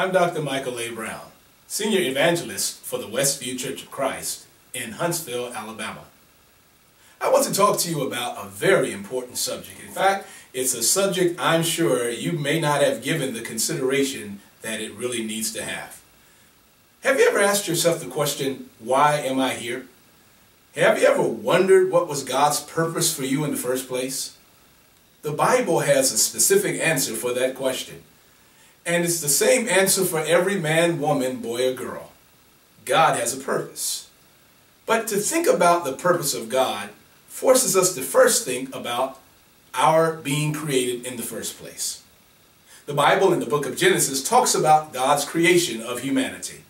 I'm Dr. Michael A. Brown, Senior Evangelist for the Westview Church of Christ in Huntsville, Alabama. I want to talk to you about a very important subject. In fact, it's a subject I'm sure you may not have given the consideration that it really needs to have. Have you ever asked yourself the question, why am I here? Have you ever wondered what was God's purpose for you in the first place? The Bible has a specific answer for that question. And it's the same answer for every man, woman, boy, or girl. God has a purpose. But to think about the purpose of God forces us to first think about our being created in the first place. The Bible in the book of Genesis talks about God's creation of humanity.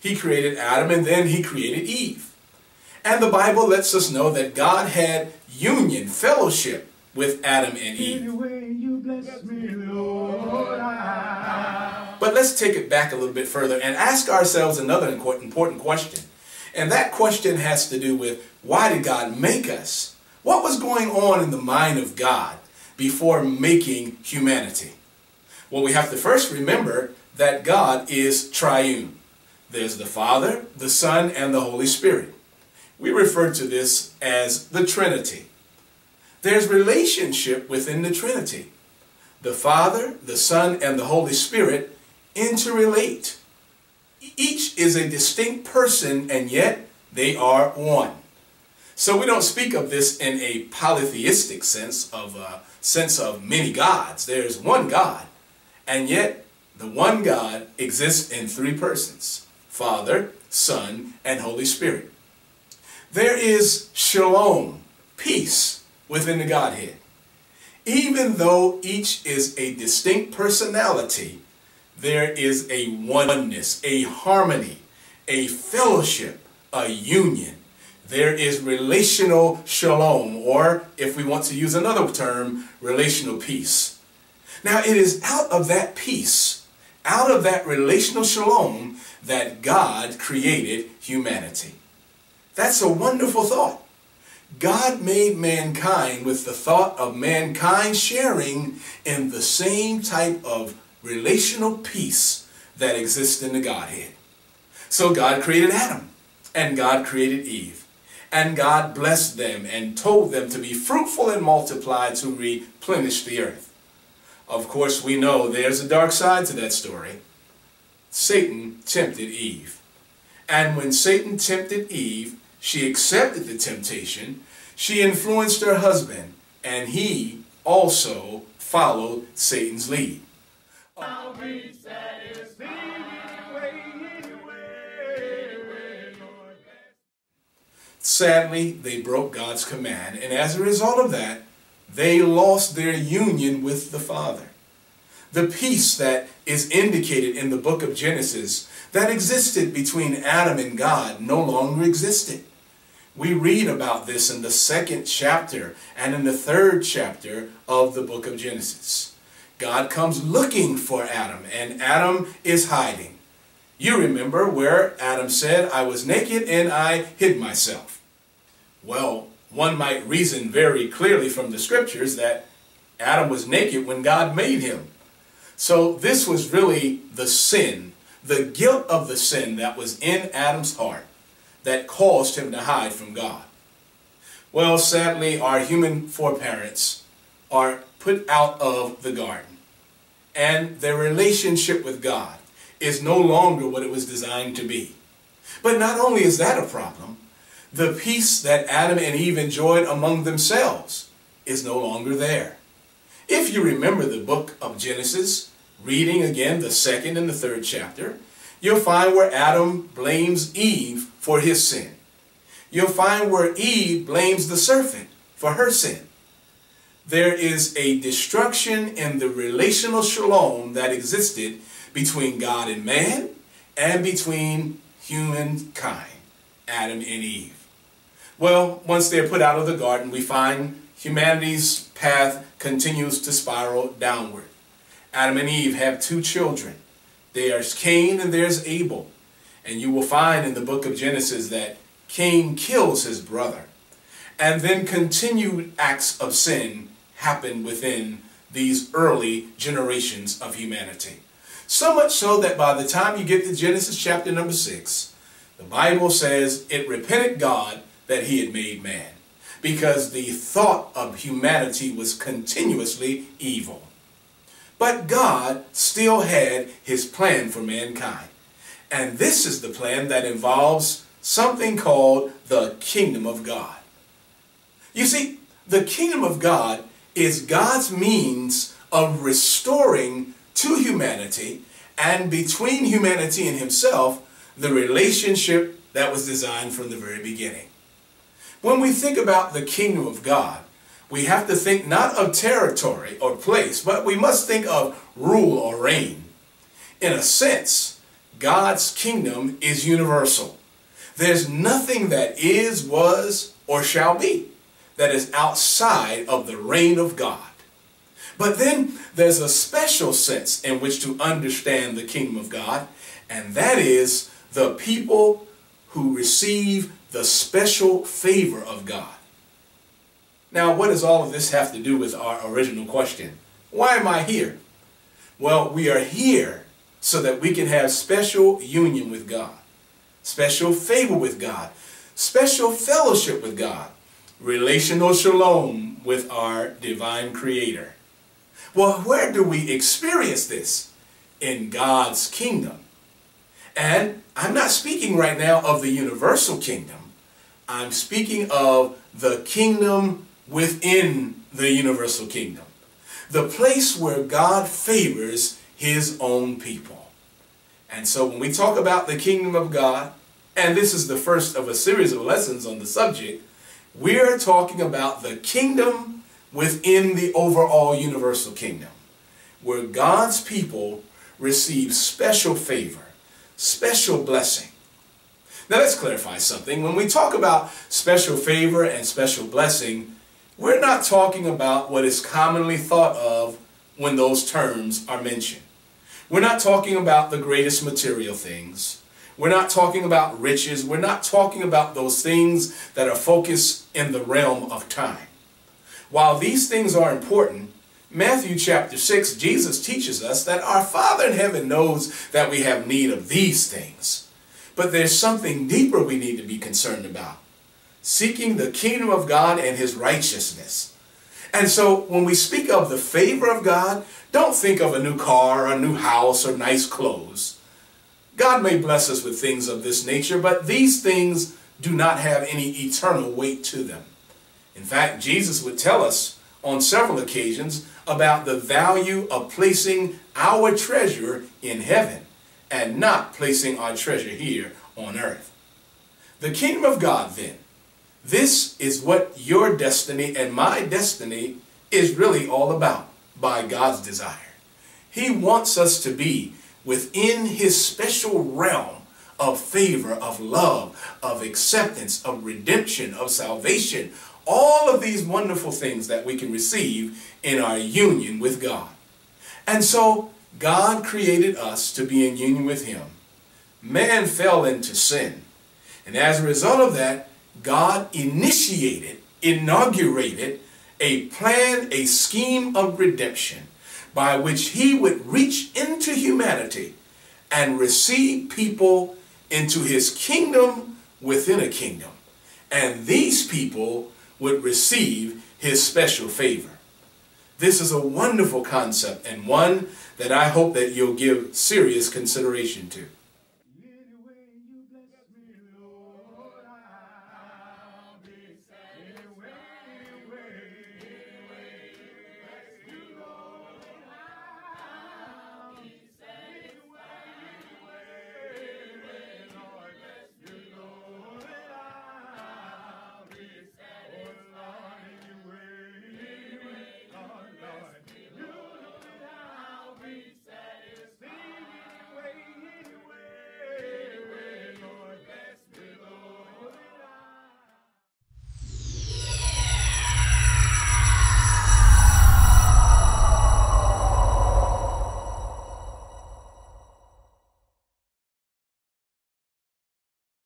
He created Adam and then he created Eve. And the Bible lets us know that God had union, fellowship with Adam and Eve. But let's take it back a little bit further and ask ourselves another important question. And that question has to do with, why did God make us? What was going on in the mind of God before making humanity? Well, we have to first remember that God is triune. There's the Father, the Son, and the Holy Spirit. We refer to this as the Trinity. There's relationship within the Trinity. The Father, the Son, and the Holy Spirit interrelate. Each is a distinct person, and yet they are one. So we don't speak of this in a polytheistic sense, of a sense of many gods. There's one God, and yet the one God exists in three persons: Father, Son, and Holy Spirit. There is shalom, peace, within the Godhead. Even though each is a distinct personality, there is a oneness, a harmony, a fellowship, a union. There is relational shalom, or if we want to use another term, relational peace. Now, it is out of that peace, out of that relational shalom, that God created humanity. That's a wonderful thought. God made mankind with the thought of mankind sharing in the same type of relational peace that exists in the Godhead. So God created Adam, and God created Eve, and God blessed them and told them to be fruitful and multiply to replenish the earth. Of course, we know there's a dark side to that story. Satan tempted Eve. And when Satan tempted Eve, she accepted the temptation. She influenced her husband, and he also followed Satan's lead. I'll be satisfied. Sadly, they broke God's command, and as a result of that, they lost their union with the Father. The peace that is indicated in the book of Genesis that existed between Adam and God no longer existed. We read about this in the second chapter and in the third chapter of the book of Genesis. God comes looking for Adam, and Adam is hiding. You remember where Adam said, "I was naked and I hid myself." Well, one might reason very clearly from the scriptures that Adam was naked when God made him. So this was really the sin, the guilt of the sin that was in Adam's heart that caused him to hide from God. Well, sadly, our human foreparents are put out of the garden, and their relationship with God is no longer what it was designed to be. But not only is that a problem, the peace that Adam and Eve enjoyed among themselves is no longer there. If you remember the book of Genesis, reading again the second and the third chapter, you'll find where Adam blames Eve for his sin. You'll find where Eve blames the serpent for her sin. There is a destruction in the relational shalom that existed between God and man and between humankind, Adam and Eve. Well, once they're put out of the garden, we find humanity's path continues to spiral downward. Adam and Eve have two children. There's Cain and there's Abel. And you will find in the book of Genesis that Cain kills his brother. And then continued acts of sin happened within these early generations of humanity. So much so that by the time you get to Genesis chapter number 6, the Bible says it repented God that he had made man, because the thought of humanity was continuously evil. But God still had his plan for mankind. And this is the plan that involves something called the Kingdom of God. You see, the Kingdom of God is God's means of restoring to humanity and between humanity and himself the relationship that was designed from the very beginning. When we think about the Kingdom of God, we have to think not of territory or place, but we must think of rule or reign. In a sense, God's kingdom is universal. There's nothing that is, was, or shall be that is outside of the reign of God. But then there's a special sense in which to understand the Kingdom of God, and that is the people who receive the special favor of God. Now, what does all of this have to do with our original question? Why am I here? Well, we are here so that we can have special union with God, special favor with God, special fellowship with God, relational shalom with our divine creator. Well, where do we experience this? In God's kingdom. And I'm not speaking right now of the universal kingdom. I'm speaking of the kingdom within the universal kingdom. The place where God favors his own people. And so when we talk about the Kingdom of God, and this is the first of a series of lessons on the subject, we're talking about the kingdom within the overall universal kingdom, where God's people receive special favor, special blessing. Now let's clarify something. When we talk about special favor and special blessing, we're not talking about what is commonly thought of when those terms are mentioned. We're not talking about the greatest material things. We're not talking about riches. We're not talking about those things that are focused in the realm of time. While these things are important, Matthew chapter 6, Jesus teaches us that our Father in heaven knows that we have need of these things. But there's something deeper we need to be concerned about: seeking the Kingdom of God and his righteousness. And so when we speak of the favor of God, don't think of a new car or a new house or nice clothes. God may bless us with things of this nature, but these things do not have any eternal weight to them. In fact, Jesus would tell us on several occasions about the value of placing our treasure in heaven and not placing our treasure here on earth. The Kingdom of God, then, this is what your destiny and my destiny is really all about by God's desire. He wants us to be within his special realm of favor, of love, of acceptance, of redemption, of salvation, all of these wonderful things that we can receive in our union with God. And so God created us to be in union with him. Man fell into sin. And as a result of that, God inaugurated a plan, a scheme of redemption, by which he would reach into humanity and receive people into his kingdom within a kingdom. And these people would receive his special favor. This is a wonderful concept, and one that I hope that you'll give serious consideration to.